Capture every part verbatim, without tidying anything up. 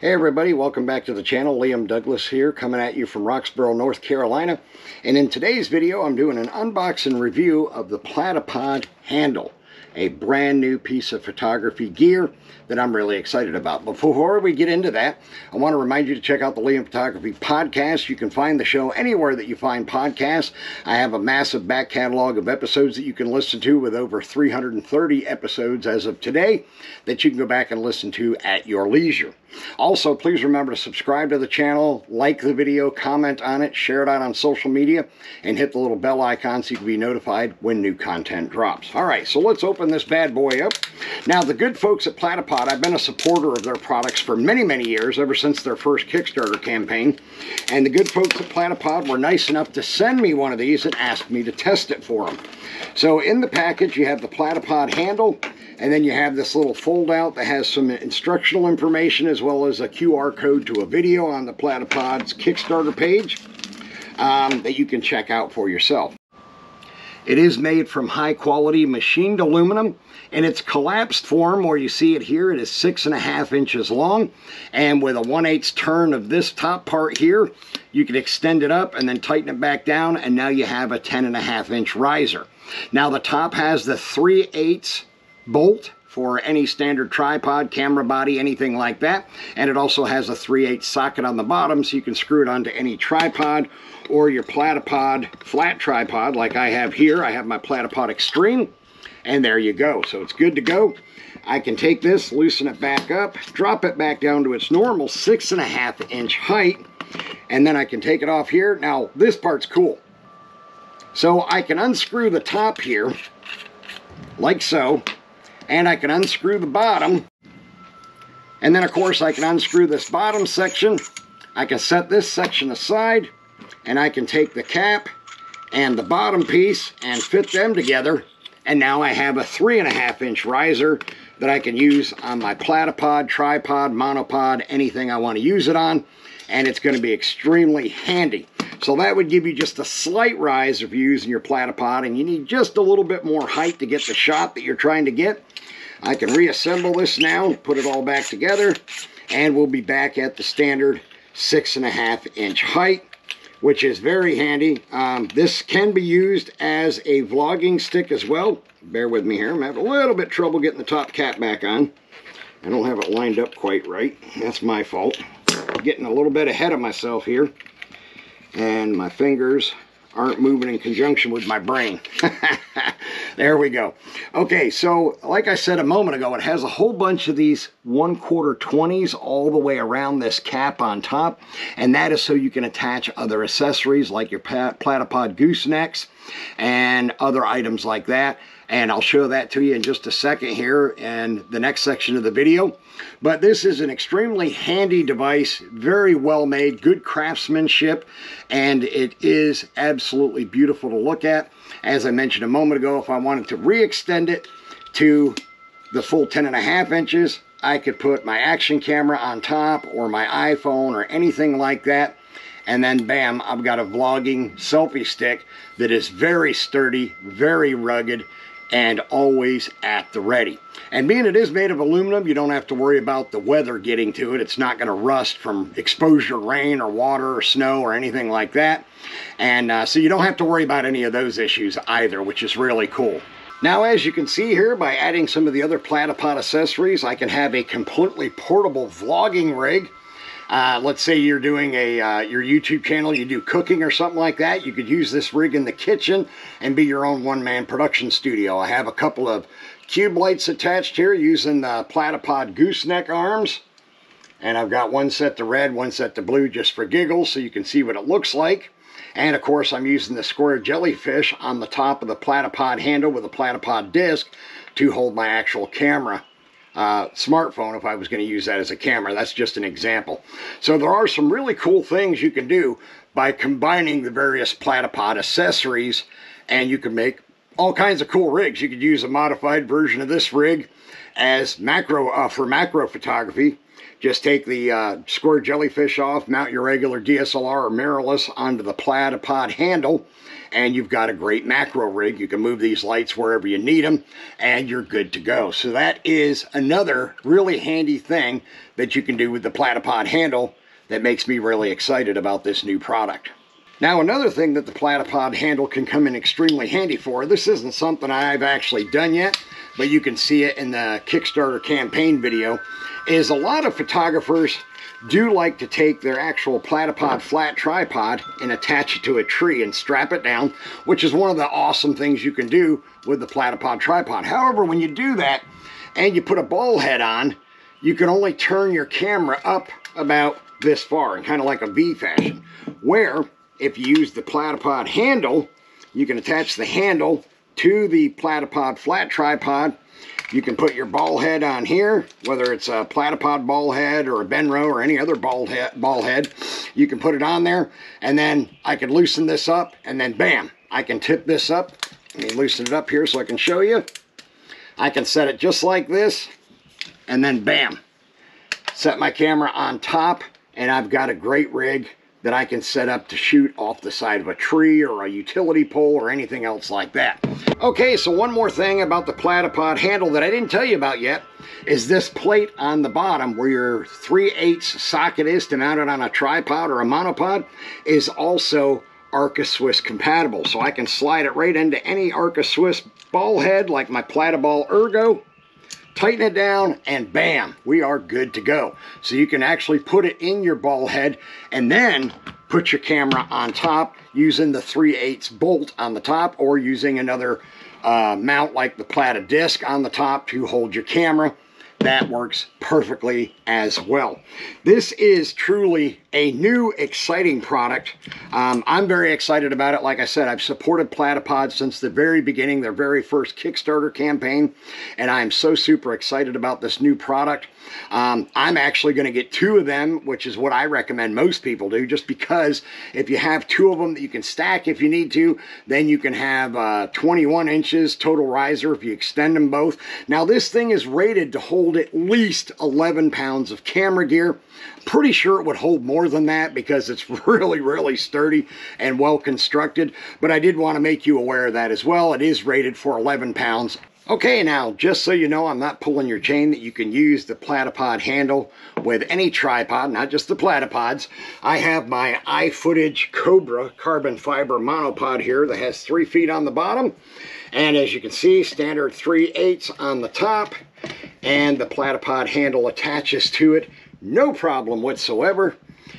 Hey everybody, welcome back to the channel. Liam Douglas here, coming at you from Roxborough, North Carolina. And in today's video, I'm doing an unboxing review of the Platypod Handle, a brand new piece of photography gear that I'm really excited about. Before we get into that, I want to remind you to check out the Liam Photography Podcast. You can find the show anywhere that you find podcasts. I have a massive back catalog of episodes that you can listen to, with over three hundred thirty episodes as of today that you can go back and listen to at your leisure. Also, please remember to subscribe to the channel, like the video, comment on it, share it out on social media, and hit the little bell icon so you can be notified when new content drops. All right, so let's open this bad boy up. Now, the good folks at Platypod, I've been a supporter of their products for many, many years, ever since their first Kickstarter campaign. And the good folks at Platypod were nice enough to send me one of these and asked me to test it for them. So in the package, you have the Platypod Handle, and then you have this little fold-out that has some instructional information as well as a Q R code to a video on the Platypod's Kickstarter page um, that you can check out for yourself. It is made from high-quality machined aluminum. In its collapsed form, where you see it here, it is six and a half inches long, and with a one eighth turn of this top part here, you can extend it up and then tighten it back down, and now you have a ten and a half inch riser. Now the top has the three eighths bolt for any standard tripod, camera body, anything like that. And it also has a three eighths socket on the bottom, so you can screw it onto any tripod or your Platypod flat tripod like I have here. I have my Platypod Extreme, and there you go. So it's good to go. I can take this, loosen it back up, drop it back down to its normal six and a half inch height, and then I can take it off here. Now, this part's cool. So I can unscrew the top here, like so, and I can unscrew the bottom, and then of course I can unscrew this bottom section. I can set this section aside, and I can take the cap and the bottom piece and fit them together, and now I have a three and a half inch riser that I can use on my Platypod, tripod, monopod, anything I want to use it on, and it's going to be extremely handy. So that would give you just a slight rise if you're using your Platypod and you need just a little bit more height to get the shot that you're trying to get. I can reassemble this now, put it all back together, and we'll be back at the standard six and a half inch height, which is very handy. Um, this can be used as a vlogging stick as well. Bear with me here. I'm having a little bit of trouble getting the top cap back on. I don't have it lined up quite right. That's my fault. I'm getting a little bit ahead of myself here, and my fingers aren't moving in conjunction with my brain. There we go. Okay, so like I said a moment ago, it has a whole bunch of these one quarter twenties all the way around this cap on top, and that is so you can attach other accessories like your Platypod goosenecks and other items like that. And I'll show that to you in just a second here in the next section of the video. But this is an extremely handy device, very well made, good craftsmanship, and it is absolutely beautiful to look at. As I mentioned a moment ago, if I wanted to re-extend it to the full ten and a half inches, I could put my action camera on top or my iPhone or anything like that. And then bam, I've got a vlogging selfie stick that is very sturdy, very rugged, and always at the ready. And being it is made of aluminum, you don't have to worry about the weather getting to it. It's not gonna rust from exposure, rain or water or snow or anything like that. And uh, so you don't have to worry about any of those issues either, which is really cool. Now, as you can see here, by adding some of the other Platypod accessories, I can have a completely portable vlogging rig. Uh, let's say you're doing a uh, your YouTube channel, you do cooking or something like that. You could use this rig in the kitchen and be your own one-man production studio. I have a couple of cube lights attached here using the Platypod gooseneck arms. And I've got one set to red, one set to blue just for giggles so you can see what it looks like. And of course, I'm using the square jellyfish on the top of the Platypod handle with a Platypod disc to hold my actual camera. Uh, smartphone, if I was going to use that as a camera. That's just an example. So there are some really cool things you can do by combining the various Platypod accessories, and you can make all kinds of cool rigs. You could use a modified version of this rig as macro uh, for macro photography. Just take the uh, square jellyfish off, mount your regular D S L R or mirrorless onto the Platypod handle, and you've got a great macro rig. You can move these lights wherever you need them, and you're good to go. So that is another really handy thing that you can do with the Platypod Handle that makes me really excited about this new product. Now, another thing that the Platypod Handle can come in extremely handy for, this isn't something I've actually done yet, but you can see it in the Kickstarter campaign video, is a lot of photographers do like to take their actual platypod flat tripod and attach it to a tree and strap it down, which is one of the awesome things you can do with the platypod tripod. However, when you do that and you put a ball head on, you can only turn your camera up about this far, in kind of like a V fashion, where if you use the platypod handle, you can attach the handle to the platypod flat tripod. You can put your ball head on here, whether it's a platypod ball head or a Benro or any other ball head, ball head. You can put it on there, and then I can loosen this up, and then bam, I can tip this up. Let me loosen it up here so I can show you. I can set it just like this, and then bam, set my camera on top, and I've got a great rig that I can set up to shoot off the side of a tree or a utility pole or anything else like that. Okay, so one more thing about the Platypod Handle that I didn't tell you about yet is this plate on the bottom where your three eighths socket is to mount it on a tripod or a monopod is also Arca-Swiss compatible. So I can slide it right into any Arca-Swiss ball head like my Platyball Ergo, tighten it down, and bam, we are good to go. So you can actually put it in your ball head and then put your camera on top using the three eighths bolt on the top, or using another uh, mount like the Plata disc on the top to hold your camera. That works perfectly as well. This is truly a new, exciting product. Um, I'm very excited about it. Like I said, I've supported Platypod since the very beginning, their very first Kickstarter campaign, and I'm so super excited about this new product. Um, I'm actually going to get two of them, which is what I recommend most people do, just because if you have two of them that you can stack if you need to, then you can have uh, twenty-one inches total riser if you extend them both. Now, this thing is rated to hold at least eleven pounds of camera gear. Pretty sure it would hold more than that because it's really, really sturdy and well constructed, but I did want to make you aware of that as well. It is rated for eleven pounds. Okay, now, just so you know, I'm not pulling your chain, that you can use the Platypod Handle with any tripod, not just the platypods. I have my iFootage Cobra carbon fiber monopod here that has three feet on the bottom. And as you can see, standard three eighths on the top, and the Platypod Handle attaches to it, no problem whatsoever.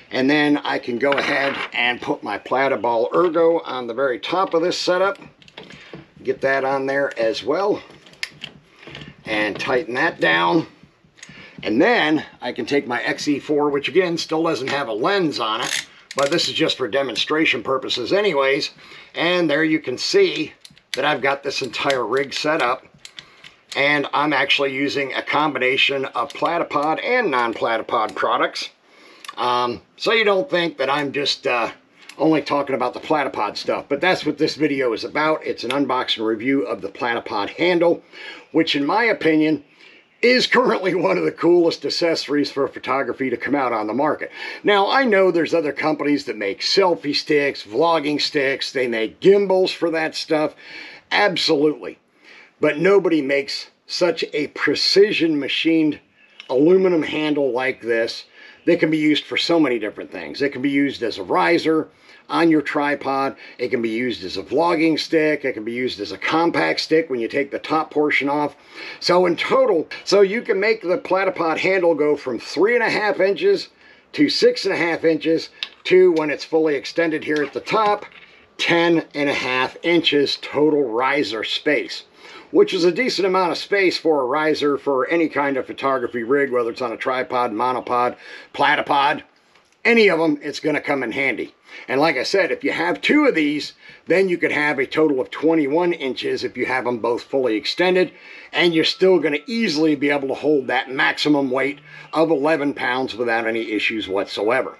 And then I can go ahead and put my Platyball Ergo on the very top of this setup. Get that on there as well, and tighten that down. And then I can take my X E four, which again still doesn't have a lens on it, but this is just for demonstration purposes anyways. And there you can see that I've got this entire rig set up, and I'm actually using a combination of platypod and non-platypod products. Um, so you don't think that I'm just uh, only talking about the platypod stuff, but that's what this video is about. It's an unboxing review of the Platypod Handle, which in my opinion is currently one of the coolest accessories for photography to come out on the market. Now, I know there's other companies that make selfie sticks, vlogging sticks, they make gimbals for that stuff, absolutely. But nobody makes such a precision machined aluminum handle like this. They can be used for so many different things. It can be used as a riser on your tripod. It can be used as a vlogging stick. It can be used as a compact stick when you take the top portion off. So in total, so you can make the Platypod Handle go from three and a half inches to six and a half inches to, when it's fully extended here at the top, ten and a half inches total riser space, which is a decent amount of space for a riser for any kind of photography rig, whether it's on a tripod, monopod, platypod, any of them, it's going to come in handy. And like I said, if you have two of these, then you could have a total of twenty-one inches if you have them both fully extended, and you're still going to easily be able to hold that maximum weight of eleven pounds without any issues whatsoever.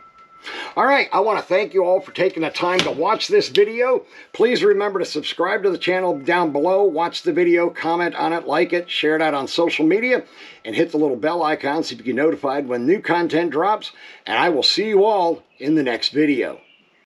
All right, I want to thank you all for taking the time to watch this video. Please remember to subscribe to the channel down below, watch the video, comment on it, like it, share it out on social media, and hit the little bell icon so you can be notified when new content drops, and I will see you all in the next video.